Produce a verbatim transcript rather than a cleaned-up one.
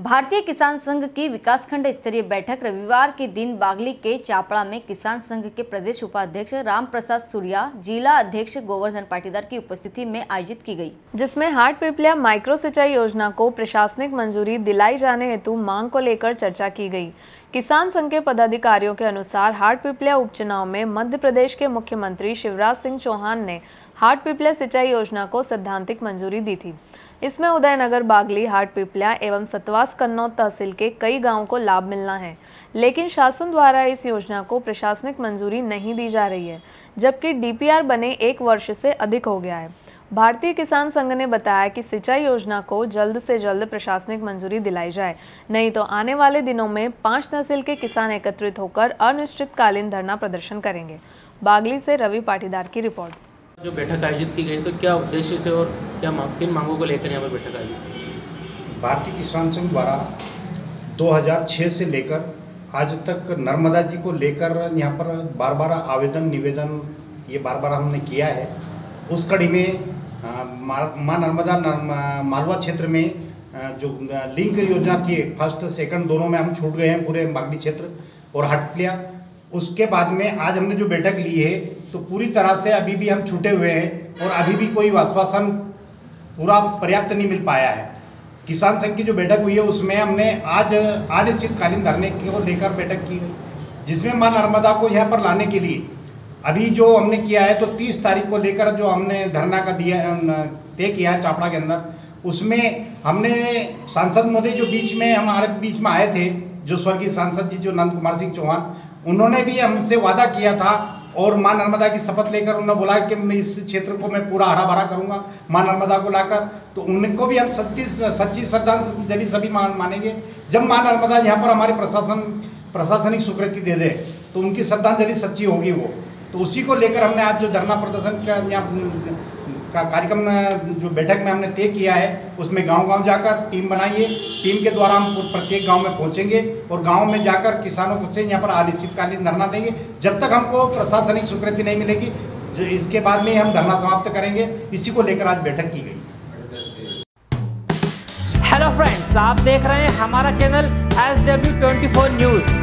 भारतीय किसान संघ की विकासखंड स्तरीय बैठक रविवार के दिन बागली के चापड़ा में किसान संघ के प्रदेश उपाध्यक्ष रामप्रसाद सूर्या, जिला अध्यक्ष गोवर्धन पाटीदार की उपस्थिति में आयोजित की गई, जिसमें हाटपिपल्या माइक्रो सिंचाई योजना को प्रशासनिक मंजूरी दिलाई जाने हेतु मांग को लेकर चर्चा की गई। किसान संघ के पदाधिकारियों के अनुसार हाटपिपल्या उपचुनाव में मध्य प्रदेश के मुख्यमंत्री शिवराज सिंह चौहान ने हाटपिपल्या सिंचाई योजना को सैद्धांतिक मंजूरी दी थी। इसमें उदयनगर, बागली, हाटपिपल्या एवं सतवास कन्नौद तहसील के कई गांवों को लाभ मिलना है, लेकिन शासन द्वारा इस योजना को प्रशासनिक मंजूरी नहीं दी जा रही है, जबकि डी पी आर बने एक वर्ष से अधिक हो गया है। भारतीय किसान संघ ने बताया कि सिंचाई योजना को जल्द से जल्द प्रशासनिक मंजूरी दिलाई जाए, नहीं तो आने वाले दिनों में पांच तहसील के किसान एकत्रित होकर अनिश्चितकालीन धरना प्रदर्शन करेंगे। बागली से रवि पाटीदार की रिपोर्ट। जो बैठक आयोजित की गई, तो क्या उद्देश्य से और क्या किन मांगों को लेकर यहाँ पर बैठक आयोजित? भारतीय किसान संघ द्वारा दो हज़ार छह से लेकर आज तक नर्मदा जी को लेकर यहाँ पर बार बार आवेदन निवेदन ये बार बार हमने किया है। उस कड़ी में माँ नर्मदा मालवा क्षेत्र में जो लिंक योजना थी, फर्स्ट सेकंड दोनों में हम छूट गए हैं, पूरे बागली क्षेत्र और हाटपिपल्या। उसके बाद में आज हमने जो बैठक ली है, तो पूरी तरह से अभी भी हम छूटे हुए हैं और अभी भी कोई आश्वासन पूरा पर्याप्त नहीं मिल पाया है। किसान संघ की जो बैठक हुई है, उसमें हमने आज अनिश्चितकालीन धरने को लेकर बैठक की, जिसमें माँ नर्मदा को यहाँ पर लाने के लिए अभी जो हमने किया है, तो तीस तारीख को लेकर जो हमने धरना का दिया तय किया है चापड़ा के अंदर, उसमें हमने सांसद महोदय जो बीच में हमारे बीच में आए थे, जो स्वर्गीय सांसद जी जो नंद कुमार सिंह चौहान, उन्होंने भी हमसे वादा किया था और माँ नर्मदा की शपथ लेकर उन्होंने बोला कि मैं इस क्षेत्र को मैं पूरा हरा भरा करूँगा माँ नर्मदा को लाकर। तो उनको भी हम सच्ची सच्ची श्रद्धांजलि सभी मानेंगे। जब माँ नर्मदा यहाँ पर हमारे प्रशासन प्रशासनिक स्वीकृति दे दे, तो उनकी श्रद्धांजलि सच्ची होगी वो। तो उसी को लेकर हमने आज जो धरना प्रदर्शन का यहाँ का कार्यक्रम जो बैठक में हमने तय किया है, उसमें गांव-गांव जाकर टीम बनाइए, टीम के द्वारा हम प्रत्येक गांव में पहुंचेंगे और गांव में जाकर किसानों को से यहाँ पर अनिश्चितकालीन धरना देंगे, जब तक हमको प्रशासनिक स्वीकृति नहीं मिलेगी। इसके बाद में हम धरना समाप्त करेंगे। इसी को लेकर आज बैठक की गई। हेलो फ्रेंड्स, आप देख रहे हैं हमारा चैनल एस डब्ल्यू चौबीस न्यूज़।